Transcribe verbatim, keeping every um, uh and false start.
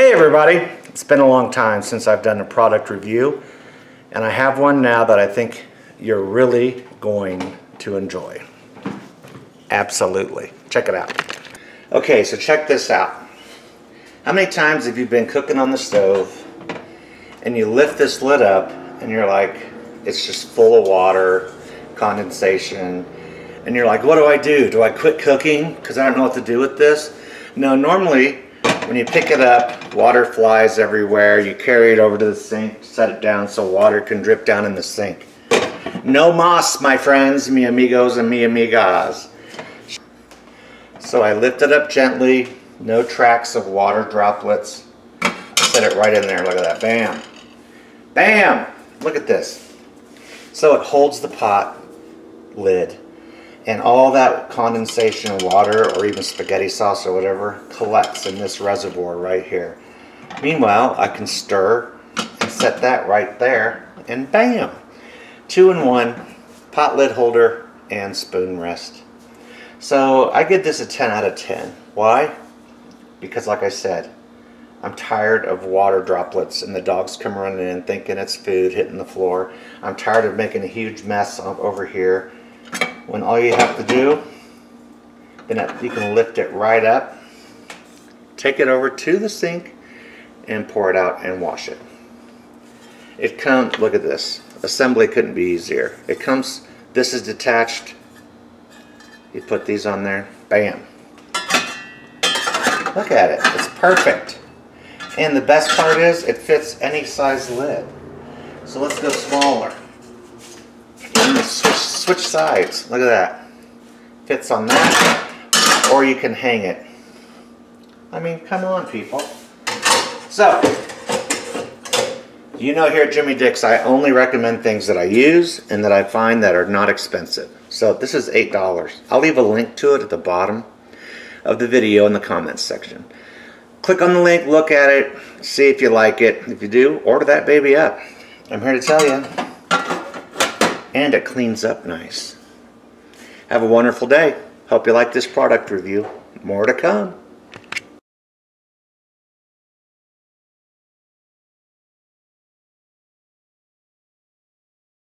Hey everybody, it's been a long time since I've done a product review, and I have one now that I think you're really going to enjoy. Absolutely. Check it out. Okay, so check this out. How many times have you been cooking on the stove and you lift this lid up and you're like, it's just full of water, condensation, and you're like, what do I do? Do I quit cooking because I don't know what to do with this? No, normally when you pick it up, water flies everywhere. You carry it over to the sink, set it down so water can drip down in the sink. No mas, my friends, mi amigos and mi amigas. So I lift it up gently, no tracks of water droplets. Set it right in there, look at that, bam. Bam! Look at this. So it holds the pot lid, and all that condensation and water, or even spaghetti sauce or whatever, collects in this reservoir right here. Meanwhile, I can stir and set that right there, and bam! Two-in-one, pot lid holder and spoon rest. So I give this a ten out of ten. Why? Because like I said, I'm tired of water droplets and the dogs come running in thinking it's food hitting the floor. I'm tired of making a huge mess over here. When all you have to do, then you can lift it right up, take it over to the sink, and pour it out and wash it. It comes, look at this. Assembly couldn't be easier. It comes, this is detached. You put these on there, bam. Look at it, it's perfect. And the best part is it fits any size lid. So let's go smaller. And switch, switch sides, look at that. Fits on that, or you can hang it. I mean, come on people. So, you know, here at Jimmy Dicks, I only recommend things that I use and that I find that are not expensive. So this is eight dollars. I'll leave a link to it at the bottom of the video in the comments section. Click on the link, look at it, see if you like it. If you do, order that baby up. I'm here to tell you. And it cleans up nice. Have a wonderful day. Hope you like this product review. More to come.